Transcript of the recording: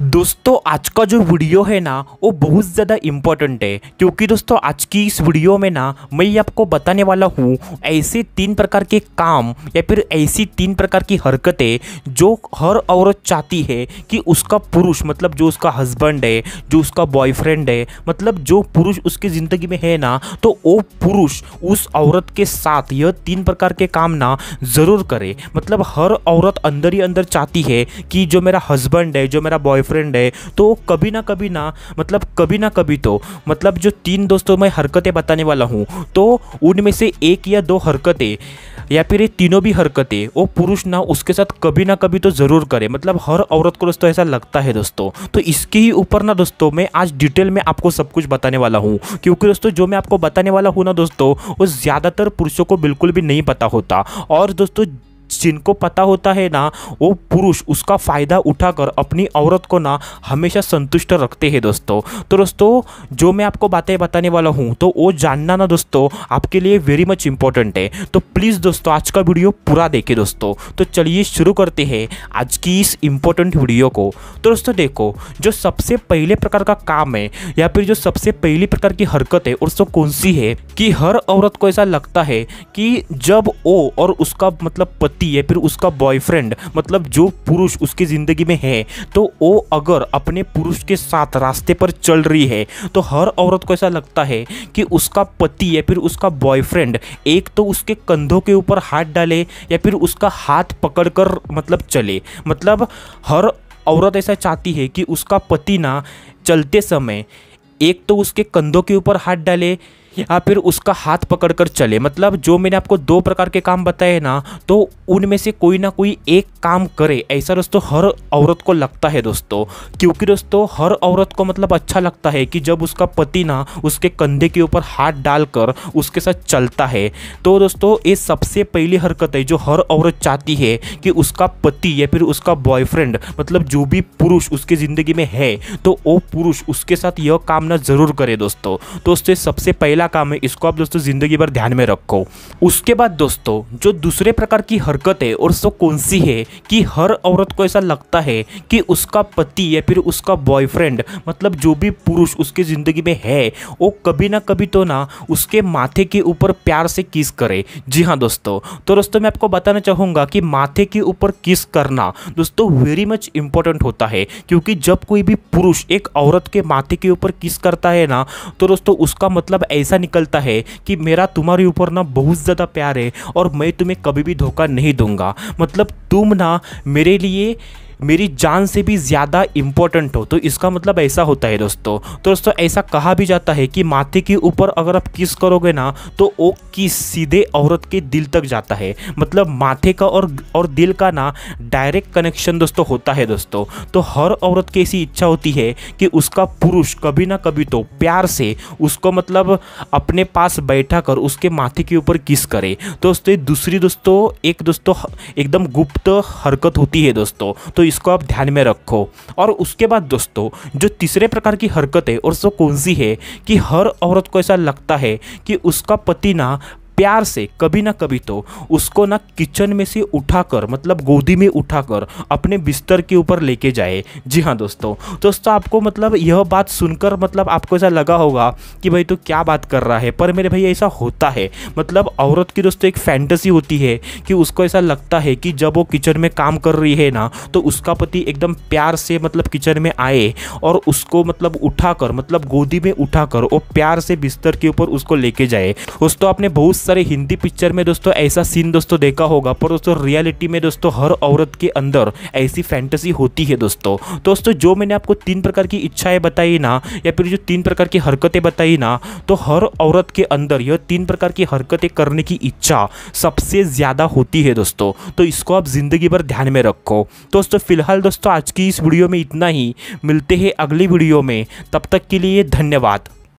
दोस्तों आज का जो वीडियो है ना वो बहुत ज़्यादा इम्पोर्टेंट है, क्योंकि दोस्तों आज की इस वीडियो में ना मैं आपको बताने वाला हूँ ऐसे 3 प्रकार के काम या फिर ऐसी 3 प्रकार की हरकतें जो हर औरत चाहती है कि उसका पुरुष मतलब जो उसका हस्बैंड है, जो उसका बॉयफ्रेंड है, मतलब जो पुरुष उसकी ज़िंदगी में है ना, तो वो पुरुष उस औरत के साथ यह 3 प्रकार के काम ना ज़रूर करे। मतलब हर औरत अंदर ही अंदर चाहती है कि जो मेरा हस्बैंड है, जो मेरा बॉयफ्रेंड है, तो कभी ना कभी जो 3 दोस्तों मैं हरकतें बताने वाला हूँ, तो उनमें से 1 या 2 हरकतें या फिर ये तीनों भी हरकतें वो पुरुष ना उसके साथ कभी ना कभी तो ज़रूर करे। मतलब हर औरत को दोस्तों ऐसा लगता है दोस्तों, तो इसके ही ऊपर ना दोस्तों मैं आज डिटेल में आपको सब कुछ बताने वाला हूँ, क्योंकि दोस्तों जो मैं आपको बताने वाला हूँ ना दोस्तों वो ज़्यादातर पुरुषों को बिल्कुल भी नहीं पता होता, और दोस्तों जिनको पता होता है ना वो पुरुष उसका फ़ायदा उठाकर अपनी औरत को ना हमेशा संतुष्ट रखते हैं दोस्तों। तो दोस्तों जो मैं आपको बातें बताने वाला हूँ तो वो जानना ना दोस्तों आपके लिए वेरी मच इम्पोर्टेंट है, तो प्लीज़ दोस्तों आज का वीडियो पूरा देखें दोस्तों। तो चलिए शुरू करते हैं आज की इस इम्पोर्टेंट वीडियो को। तो दोस्तों देखो, जो सबसे पहले प्रकार का काम है या फिर जो सबसे पहली प्रकार की हरकत है दोस्तों कौन सी है कि हर औरत को ऐसा लगता है कि जब वो और उसका मतलब पति या फिर उसका बॉयफ्रेंड मतलब जो पुरुष उसकी ज़िंदगी में है, तो वो अगर अपने पुरुष के साथ रास्ते पर चल रही है तो हर औरत को ऐसा लगता है कि उसका पति या फिर उसका बॉयफ्रेंड एक तो उसके कंधों के ऊपर हाथ डाले या फिर उसका हाथ पकड़कर मतलब चले। मतलब हर औरत ऐसा चाहती है कि उसका पति ना चलते समय एक तो उसके कंधों के ऊपर हाथ डाले या फिर उसका हाथ पकड़कर चले। मतलब जो मैंने आपको 2 प्रकार के काम बताए ना, तो उनमें से कोई ना कोई एक काम करे, ऐसा दोस्तों हर औरत को लगता है दोस्तों, क्योंकि दोस्तों हर औरत को मतलब अच्छा लगता है कि जब उसका पति ना उसके कंधे के ऊपर हाथ डालकर उसके साथ चलता है। तो दोस्तों ये सबसे पहली हरकत है जो हर औरत चाहती है कि उसका पति या फिर उसका बॉयफ्रेंड मतलब जो भी पुरुष उसकी ज़िंदगी में है, तो वो पुरुष उसके साथ यह काम ना ज़रूर करे दोस्तों। दोस्तों सबसे पहला काम है, इसको आप दोस्तों जिंदगी भर ध्यान में रखो। उसके बाद दोस्तों जो दूसरे प्रकार की हरकत है और सो कौन सी है कि हर औरत को ऐसा लगता है कि उसका पति या फिर उसका बॉयफ्रेंड मतलब जो भी पुरुष उसकी जिंदगी में है वो कभी ना कभी तो ना उसके माथे के ऊपर प्यार से किस करे। जी हाँ दोस्तों, तो दोस्तों मैं आपको बताना चाहूँगा कि माथे के ऊपर किस करना दोस्तों वेरी मच इंपॉर्टेंट होता है, क्योंकि जब कोई भी पुरुष एक औरत के माथे के ऊपर किस करता है ना, तो दोस्तों उसका मतलब ऐसा निकलता है कि मेरा तुम्हारे ऊपर ना बहुत ज़्यादा प्यार है और मैं तुम्हें कभी भी धोखा नहीं दूंगा, मतलब तुम ना मेरे लिए मेरी जान से भी ज़्यादा इम्पोर्टेंट हो, तो इसका मतलब ऐसा होता है दोस्तों। तो दोस्तों ऐसा कहा भी जाता है कि माथे के ऊपर अगर आप किस करोगे ना तो वो किस सीधे औरत के दिल तक जाता है, मतलब माथे का और दिल का ना डायरेक्ट कनेक्शन दोस्तों होता है दोस्तों। तो हर औरत की ऐसी इच्छा होती है कि उसका पुरुष कभी ना कभी तो प्यार से उसको मतलब अपने पास बैठा कर उसके माथे के ऊपर किस करे। दोस्तों दूसरी दोस्तों एकदम गुप्त हरकत होती है दोस्तों, तो इसको आप ध्यान में रखो। और उसके बाद दोस्तों जो तीसरे प्रकार की हरकत है और सो कौन सी है कि हर औरत को ऐसा लगता है कि उसका पति ना प्यार से कभी ना कभी तो उसको ना किचन में से उठाकर मतलब गोदी में उठाकर अपने बिस्तर के ऊपर लेके जाए। जी हाँ दोस्तों, आपको मतलब यह बात सुनकर मतलब आपको ऐसा लगा होगा कि भाई तो क्या बात कर रहा है, पर मेरे भाई ऐसा होता है। मतलब औरत की दोस्तों एक फैंटेसी होती है कि उसको ऐसा लगता है कि जब वो किचन में काम कर रही है ना तो उसका पति एकदम प्यार से मतलब किचन में आए और उसको मतलब उठाकर मतलब गोदी में उठाकर वो प्यार से बिस्तर के ऊपर उसको लेके जाए। दोस्तों आपने बहुत सारे हिंदी पिक्चर में दोस्तों ऐसा सीन दोस्तों देखा होगा, पर दोस्तों रियलिटी में दोस्तों हर औरत के अंदर ऐसी फैंटेसी होती है दोस्तों। दोस्तों जो मैंने आपको 3 प्रकार की इच्छाएं बताई ना या फिर जो 3 प्रकार की हरकतें बताई ना, तो हर औरत के अंदर यह 3 प्रकार की हरकतें करने की इच्छा सबसे ज़्यादा होती है दोस्तों, तो इसको आप ज़िंदगी भर ध्यान में रखो। दोस्तों फिलहाल दोस्तों आज की इस वीडियो में इतना ही, मिलते हैं अगली वीडियो में, तब तक के लिए धन्यवाद।